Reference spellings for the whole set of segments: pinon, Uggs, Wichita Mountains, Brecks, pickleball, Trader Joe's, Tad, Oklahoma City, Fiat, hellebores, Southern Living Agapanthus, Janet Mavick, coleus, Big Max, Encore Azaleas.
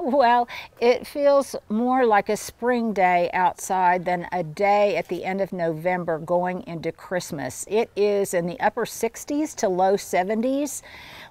Well, it feels more like a spring day outside than a day at the end of November going into Christmas. It is in the upper 60s to low 70s.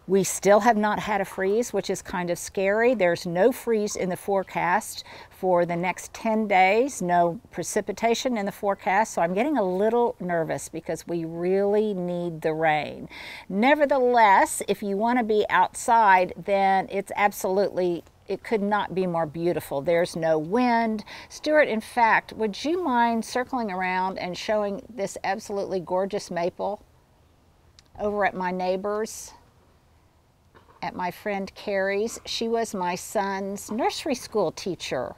We still have not had a freeze, which is kind of scary. There's no freeze in the forecast for the next 10 days, no precipitation in the forecast, so I'm getting a little nervous because we really need the rain. Nevertheless, if you want to be outside, then it's absolutely, it could not be more beautiful. There's no wind. Stuart, in fact, would you mind circling around and showing this absolutely gorgeous maple over at my neighbor's? At my friend Carrie's. She was my son's nursery school teacher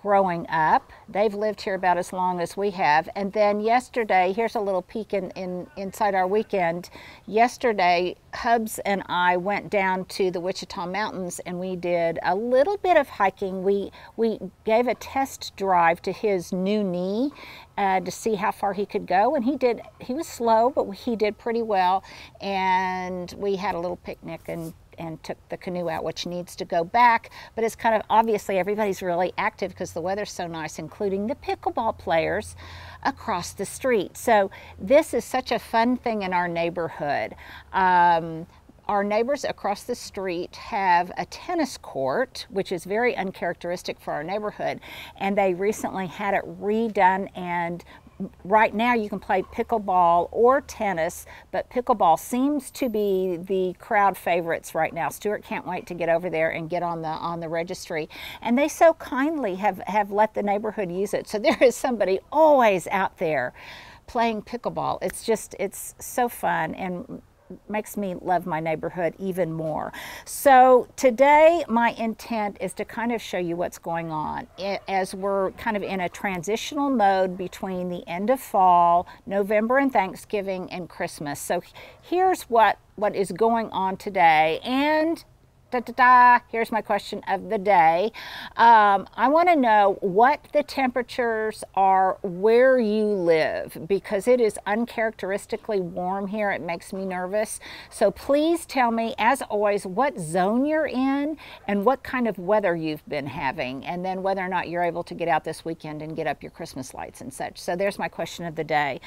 growing up. They've lived here about as long as we have. And then yesterday, here's a little peek inside our weekend. Yesterday, Hubs and I went down to the Wichita Mountains and we did a little bit of hiking. We gave a test drive to his new knee to see how far he could go, and he was slow, but he did pretty well. And we had a little picnic and took the canoe out, which needs to go back. But it's kind of, obviously everybody's really active because the weather's so nice, including the pickleball players across the street. So this is such a fun thing in our neighborhood. Our neighbors across the street have a tennis court, which is very uncharacteristic for our neighborhood. And they recently had it redone, and right now you can play pickleball or tennis, but pickleball seems to be the crowd favorites right now. Stuart can't wait to get over there and get on the registry. And they so kindly have let the neighborhood use it. So there is somebody always out there playing pickleball. It's just, it's so fun and makes me love my neighborhood even more. So today my intent is to kind of show you what's going on as we're kind of in a transitional mode between the end of fall, November and Thanksgiving and Christmas. So here's what is going on today, and here's my question of the day. I want to know what the temperatures are where you live, because it is uncharacteristically warm here. It makes me nervous. So please tell me, as always, what zone you're in and what kind of weather you've been having, and then whether or not you're able to get out this weekend and get up your Christmas lights and such. So there's my question of the day.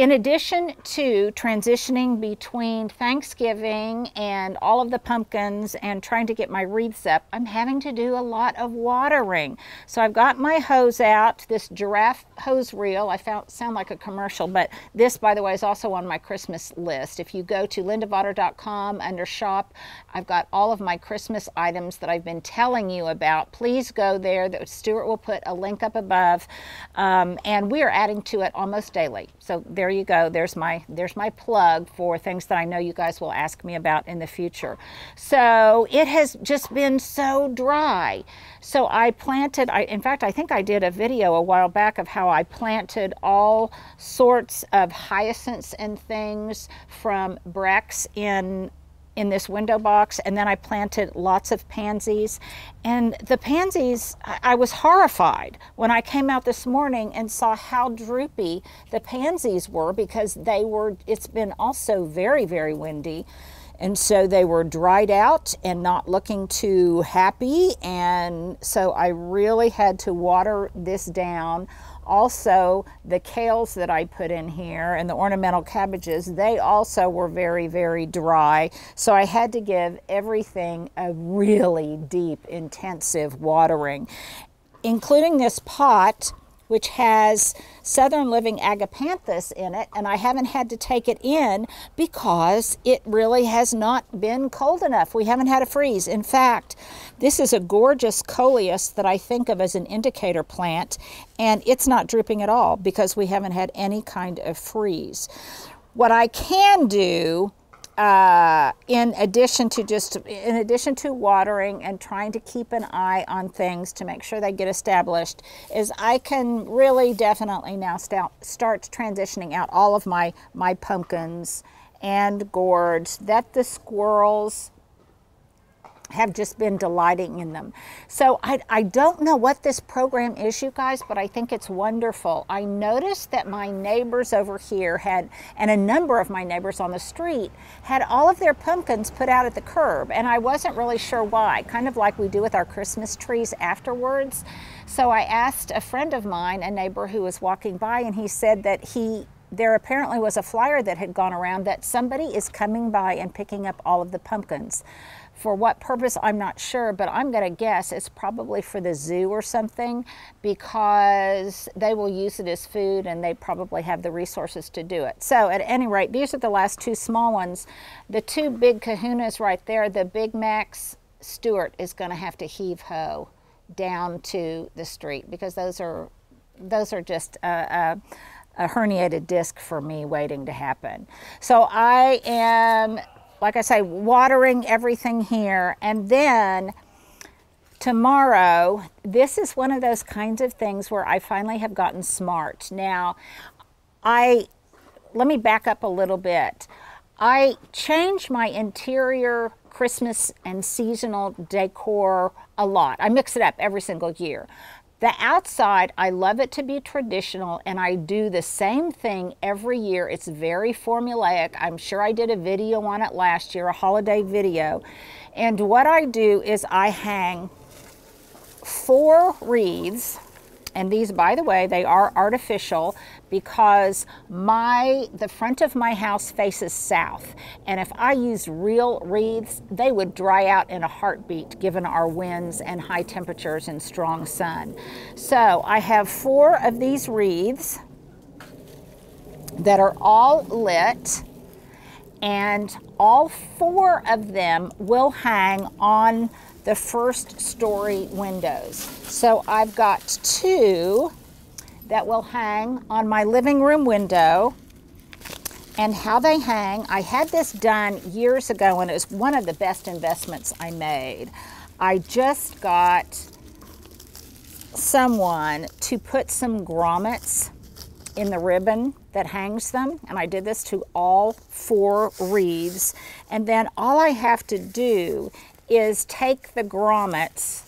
In addition to transitioning between Thanksgiving and all of the pumpkins and trying to get my wreaths up, I'm having to do a lot of watering. So I've got my hose out, this giraffe hose reel. I sound like a commercial, but this, by the way, is also on my Christmas list. If you go to lindavotter.com under shop, I've got all of my Christmas items that I've been telling you about. Please go there. Stuart will put a link up above, and we are adding to it almost daily. So there you go. There's my plug for things that I know you guys will ask me about in the future. So it has just been so dry. So I planted, in fact, I think I did a video a while back of how I planted all sorts of hyacinths and things from Brecks in this window box, and then I planted lots of pansies. And the pansies, I was horrified when I came out this morning and saw how droopy the pansies were, because they were, it's been also very, very windy. And so they were dried out and not looking too happy. And so I really had to water this down. Also, the kales that I put in here and the ornamental cabbages, they also were very, very dry. So I had to give everything a really deep, intensive watering, including this pot, which has Southern Living Agapanthus in it, and I haven't had to take it in because it really has not been cold enough. We haven't had a freeze. In fact, this is a gorgeous coleus that I think of as an indicator plant, and it's not drooping at all because we haven't had any kind of freeze. What I can do, in addition to watering and trying to keep an eye on things to make sure they get established, is I can really definitely now start transitioning out all of my pumpkins and gourds that the squirrels have just been delighting in them. So I don't know what this program is, you guys, but I think it's wonderful. I noticed that my neighbors over here had, and a number of my neighbors on the street, had all of their pumpkins put out at the curb, and I wasn't really sure why, kind of like we do with our Christmas trees afterwards. So I asked a friend of mine, a neighbor who was walking by, and he said that there apparently was a flyer that had gone around that somebody is coming by and picking up all of the pumpkins. For what purpose, I'm not sure, but I'm gonna guess it's probably for the zoo or something, because they will use it as food and they probably have the resources to do it. So at any rate, these are the last two small ones. The two big kahunas right there, the Big Max, Stewart is gonna have to heave ho down to the street, because those are just a herniated disc for me waiting to happen. So I am, like I say, watering everything here. And then tomorrow, this is one of those kinds of things where I finally have gotten smart. Now, let me back up a little bit. I changed my interior Christmas and seasonal decor a lot. I mix it up every single year. The outside, I love it to be traditional, and I do the same thing every year. It's very formulaic. I'm sure I did a video on it last year, a holiday video. And what I do is I hang 4 wreaths, and these, by the way, they are artificial, because the front of my house faces south, and if I used real wreaths, they would dry out in a heartbeat given our winds and high temperatures and strong sun. So I have 4 of these wreaths that are all lit, and all 4 of them will hang on the first story windows. So I've got 2 that will hang on my living room window. And how they hang, I had this done years ago, and it was one of the best investments I made. I just got someone to put some grommets in the ribbon that hangs them, and I did this to all 4 wreaths. And then all I have to do is take the grommets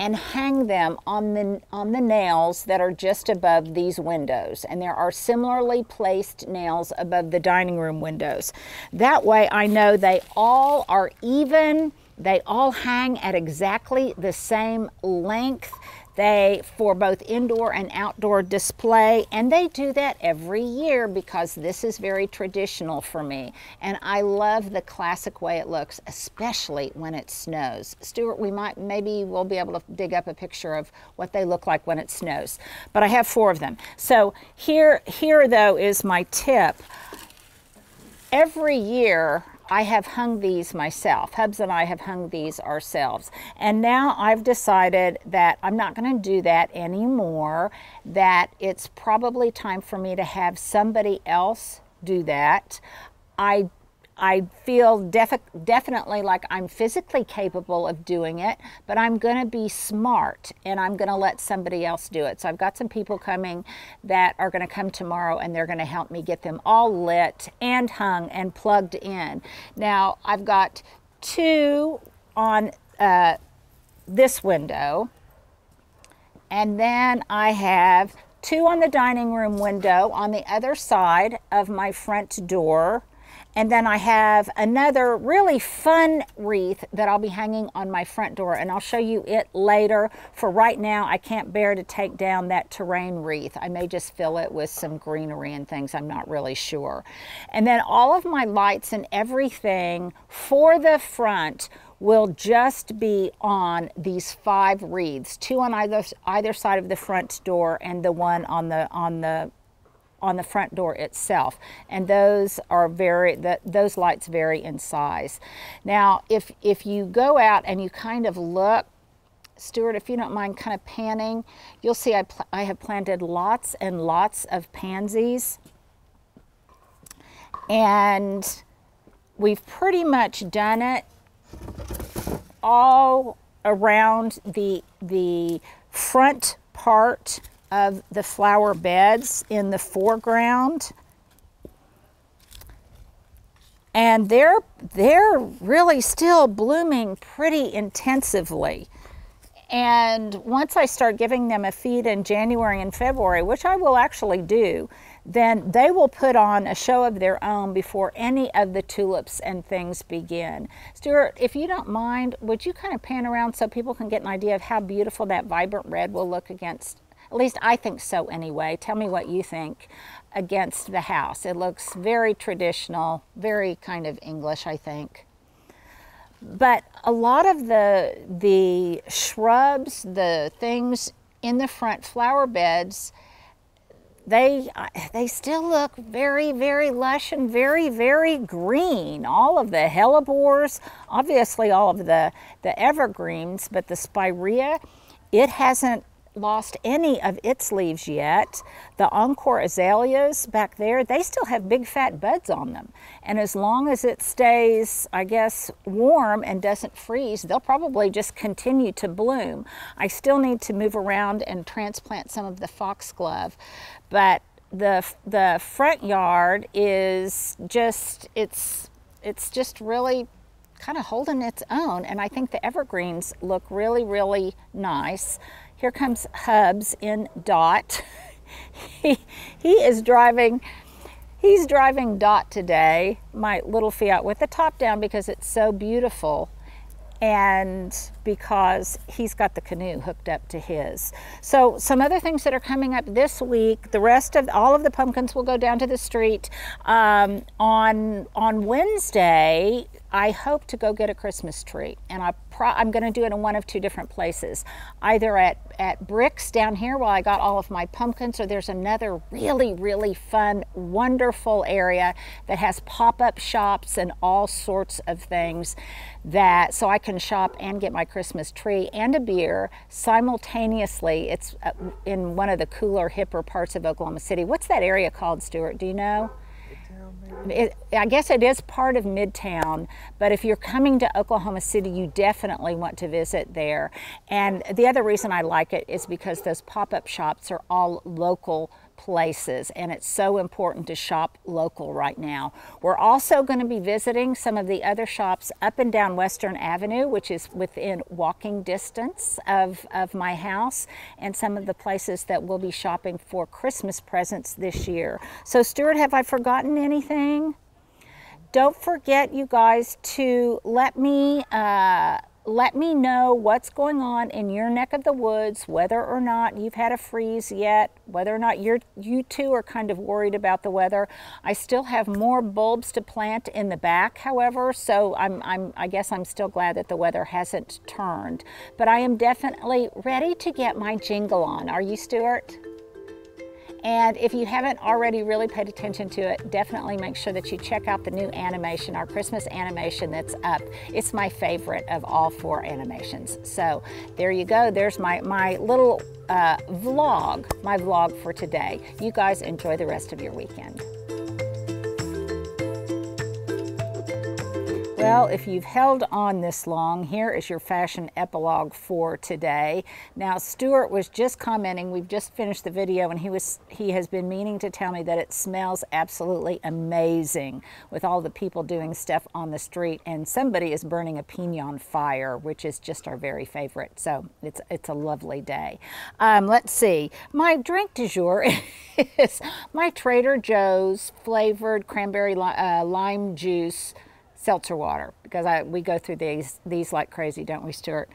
and hang them on the nails that are just above these windows. And there are similarly placed nails above the dining room windows. That way I know they all are even, they all hang at exactly the same length. They, for both indoor and outdoor display, and they do that every year because this is very traditional for me. And I love the classic way it looks, especially when it snows. Stuart, maybe we'll be able to dig up a picture of what they look like when it snows. But I have 4 of them. So here though is my tip. Every year, I have hung these myself. Hubs and I have hung these ourselves. And now I've decided that I'm not going to do that anymore, that it's probably time for me to have somebody else do that. I feel definitely like I'm physically capable of doing it, but I'm going to be smart and I'm going to let somebody else do it. So I've got some people coming that are going to come tomorrow, and they're going to help me get them all lit and hung and plugged in. Now I've got 2 on this window, and then I have 2 on the dining room window on the other side of my front door. And then I have another really fun wreath that I'll be hanging on my front door, and I'll show you it later. For right now, I can't bear to take down that terrain wreath. I may just fill it with some greenery and things, I'm not really sure. And then all of my lights and everything for the front will just be on these 5 wreaths, 2 on either side of the front door and the one on the front door itself. And those are those lights vary in size. Now, if you go out and you kind of look, Stuart, if you don't mind kind of panning, you'll see I have planted lots and lots of pansies. And we've pretty much done it all around the front part of the flower beds in the foreground. And they're really still blooming pretty intensively. And once I start giving them a feed in January and February, which I will actually do, then they will put on a show of their own before any of the tulips and things begin. Stuart, if you don't mind, would you kind of pan around so people can get an idea of how beautiful that vibrant red will look against, at least I think so anyway, tell me what you think, against the house. It looks very traditional, very kind of English, I think. But a lot of the shrubs, the things in the front flower beds, they still look very, very lush and very, very green. All of the hellebores, obviously all of the evergreens, but the spirea, it hasn't lost any of its leaves yet. The Encore Azaleas back there, they still have big fat buds on them. And as long as it stays, I guess, warm and doesn't freeze, they'll probably just continue to bloom. I still need to move around and transplant some of the foxglove, but the front yard is just, it's just really kind of holding its own. And I think the evergreens look really, really nice. Here comes Hubs in Dot. He's driving Dot today, my little Fiat with the top down because it's so beautiful and because he's got the canoe hooked up to his. So some other things that are coming up this week, the rest of all of the pumpkins will go down to the street. On Wednesday, I hope to go get a Christmas tree, and I'm going to do it in one of two different places, either at Brecks down here while I got all of my pumpkins, or there's another really, really fun, wonderful area that has pop-up shops and all sorts of things, that so I can shop and get my Christmas tree and a beer simultaneously. It's in one of the cooler, hipper parts of Oklahoma City. What's that area called, Stuart? Do you know? I guess it is part of Midtown, but if you're coming to Oklahoma City, you definitely want to visit there. And the other reason I like it is because those pop-up shops are all local places, and it's so important to shop local right now. We're also going to be visiting some of the other shops up and down Western Avenue, which is within walking distance of my house, and some of the places that we'll be shopping for Christmas presents this year. So Stuart, have I forgotten anything? Don't forget, you guys, to let me know what's going on in your neck of the woods, whether or not you've had a freeze yet, whether or not you too are kind of worried about the weather. I still have more bulbs to plant in the back, however, so I guess I'm still glad that the weather hasn't turned. But I am definitely ready to get my jingle on. Are you, Stuart? And if you haven't already really paid attention to it, definitely make sure that you check out the new animation, our Christmas animation that's up. It's my favorite of all four animations. So there you go. There's my little vlog for today. You guys enjoy the rest of your weekend. Well, if you've held on this long, here is your fashion epilogue for today. Now, Stuart was just commenting, we've just finished the video, and he has been meaning to tell me that it smells absolutely amazing with all the people doing stuff on the street, and somebody is burning a pinon fire, which is just our very favorite. So it's a lovely day. Let's see, my drink du jour is my Trader Joe's flavored cranberry lime juice seltzer water, because we go through these like crazy, don't we, Stuart?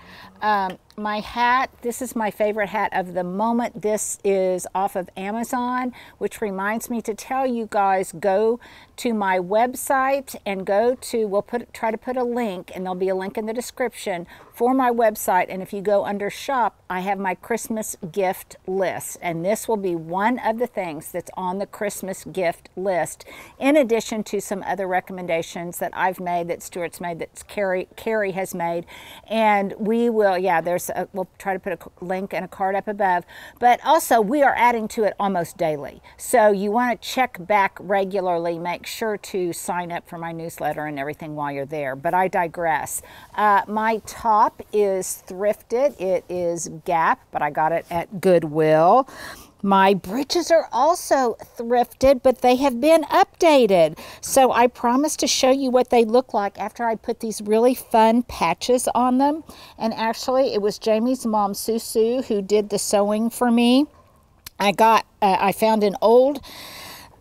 My hat, this is my favorite hat of the moment. This is off of Amazon, which reminds me to tell you guys, go to my website and go to, we'll try to put a link, and there'll be a link in the description for my website. And if you go under shop, I have my Christmas gift list, and this will be one of the things that's on the Christmas gift list, in addition to some other recommendations that I've made, that Stuart's made, that Carrie has made. And we will, yeah, we'll try to put a link and a card up above, but also we are adding to it almost daily. So you want to check back regularly, make sure to sign up for my newsletter and everything while you're there, but I digress. My top is thrifted. It is Gap, but I got it at Goodwill. My bridges are also thrifted, but they have been updated. So I promised to show you what they look like after I put these really fun patches on them. And actually, it was Jamie's mom, Susu, who did the sewing for me. I found an old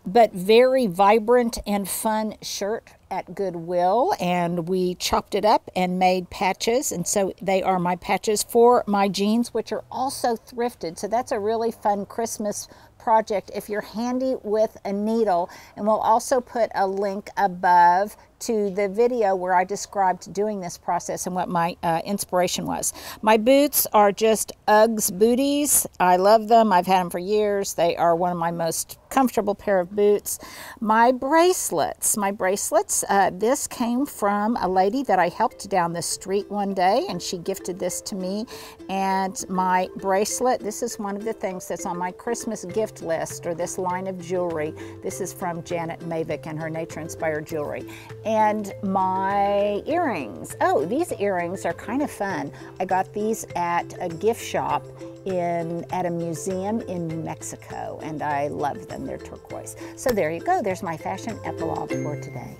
but very vibrant and fun shirt at Goodwill, and we chopped it up and made patches, and so they are my patches for my jeans, which are also thrifted. So that's a really fun Christmas project if you're handy with a needle, and we'll also put a link above to the video where I described doing this process and what my inspiration was. My boots are just Uggs booties. I love them. I've had them for years. They are one of my most comfortable pair of boots. My bracelets. This came from a lady that I helped down the street one day, and she gifted this to me. And my bracelet, this is one of the things that's on my Christmas gift list, or this line of jewelry. This is from Janet Mavick and her Nature Inspired Jewelry. And my earrings. Oh, these earrings are kind of fun. I got these at a gift shop at a museum in New Mexico, and I love them. They're turquoise. So there you go. There's my fashion epilogue for today.